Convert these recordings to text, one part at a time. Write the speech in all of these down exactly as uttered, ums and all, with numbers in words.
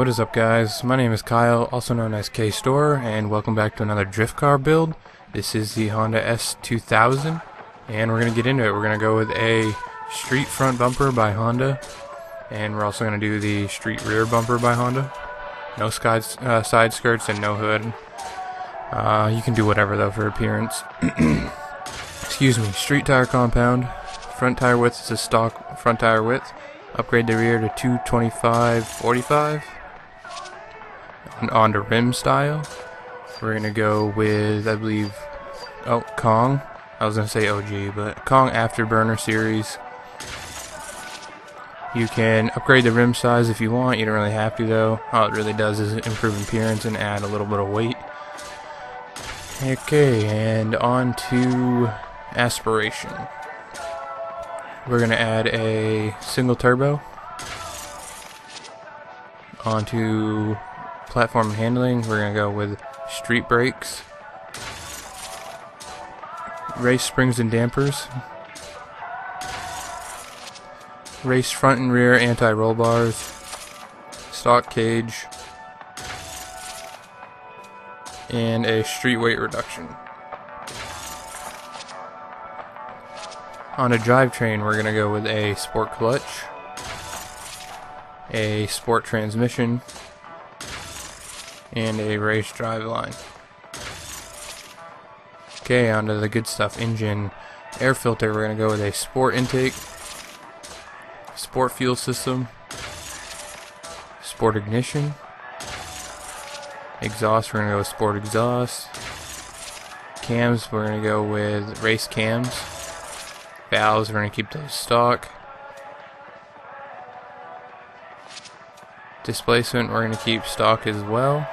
What is up, guys? My name is Kyle, also known as KStorer, and welcome back to another drift car build. This is the Honda S two thousand, and we're going to get into it. We're going to go with a street front bumper by Honda, and we're also going to do the street rear bumper by Honda. No side, uh, side skirts and no hood. Uh, you can do whatever, though, for appearance. Excuse me. Street tire compound. Front tire width is a stock front tire width. Upgrade the rear to two twenty-five forty-five. On to rim style. We're going to go with, I believe, oh, Kong. I was going to say O G, but Kong Afterburner series. You can upgrade the rim size if you want. You don't really have to, though. All it really does is improve appearance and add a little bit of weight. Okay, and on to aspiration. We're going to add a single turbo. On to platform and handling. We're going to go with street brakes. Race springs and dampers. Race front and rear anti-roll bars. Stock cage. And a street weight reduction. On a drivetrain, we're going to go with a sport clutch. A sport transmission. And a race driveline. Okay, onto the good stuff. Engine. Air filter, we're going to go with a sport intake. Sport fuel system, sport ignition, exhaust, we're going to go with sport exhaust, cams, we're going to go with race cams, valves, we're going to keep those stock, displacement, we're going to keep stock as well,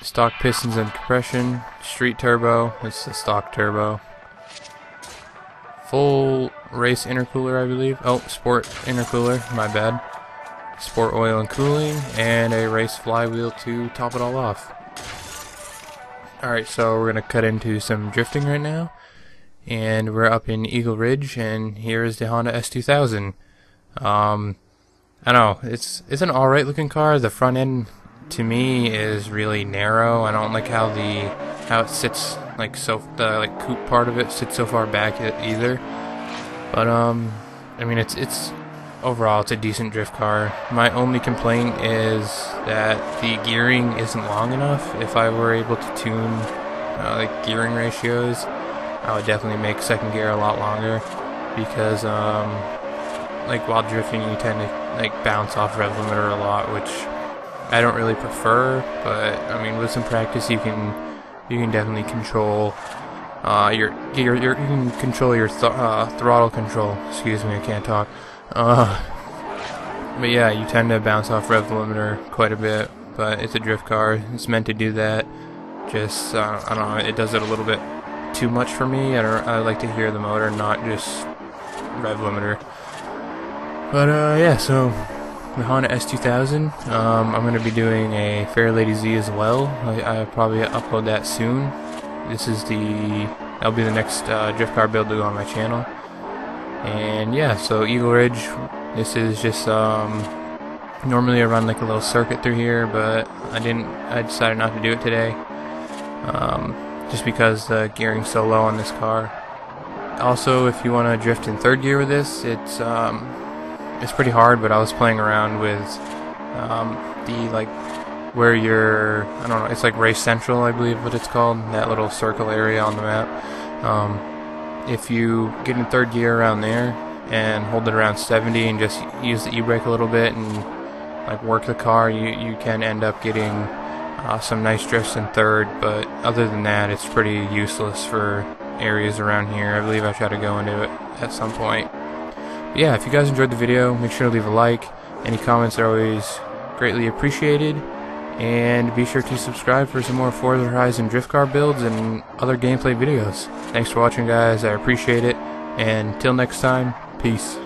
stock pistons and compression, street turbo, it's the stock turbo. Full race intercooler, I believe. Oh, sport intercooler, my bad. Sport oil and cooling, and a race flywheel to top it all off. Alright, so we're going to cut into some drifting right now. And we're up in Eagle Ridge, and here is the Honda S two thousand. Um, I don't know, it's, it's an alright looking car. The front end, to me, is really narrow. I don't like how the how it sits, like so the like coupe part of it sits so far back either. But um, I mean it's it's overall it's a decent drift car. My only complaint is that the gearing isn't long enough. If I were able to tune uh, like gearing ratios, I would definitely make second gear a lot longer because um, like while drifting you tend to like bounce off rev limiter a lot, which I don't really prefer, but I mean, with some practice, you can you can definitely control uh, your, your your you can control your th uh, throttle control. Excuse me, I can't talk. Uh, but yeah, you tend to bounce off rev limiter quite a bit. But it's a drift car; it's meant to do that. Just uh, I don't know, it does it a little bit too much for me. I don't, I like to hear the motor, not just rev limiter. But uh, yeah, so. The Honda S two thousand. Um, I'm going to be doing a Fair Lady Z as well. I, I'll probably upload that soon. This is the... that'll be the next uh, drift car build to go on my channel. And yeah, so Eagle Ridge. This is just... Um, normally I run like a little circuit through here, but I didn't... I decided not to do it today. Um, just because the gearing's so low on this car. Also, if you want to drift in third gear with this, it's... Um, It's pretty hard, but I was playing around with um, the, like, where you're, I don't know, it's like Race Central, I believe what it's called, that little circle area on the map. Um, if you get in third gear around there and hold it around seventy and just use the e-brake a little bit and, like, work the car, you, you can end up getting uh, some nice drifts in third, but other than that, it's pretty useless for areas around here. I believe I try to go into it at some point. Yeah, if you guys enjoyed the video, make sure to leave a like. Any comments are always greatly appreciated. And be sure to subscribe for some more Forza Horizon drift car builds and other gameplay videos. Thanks for watching, guys. I appreciate it. And till next time, peace.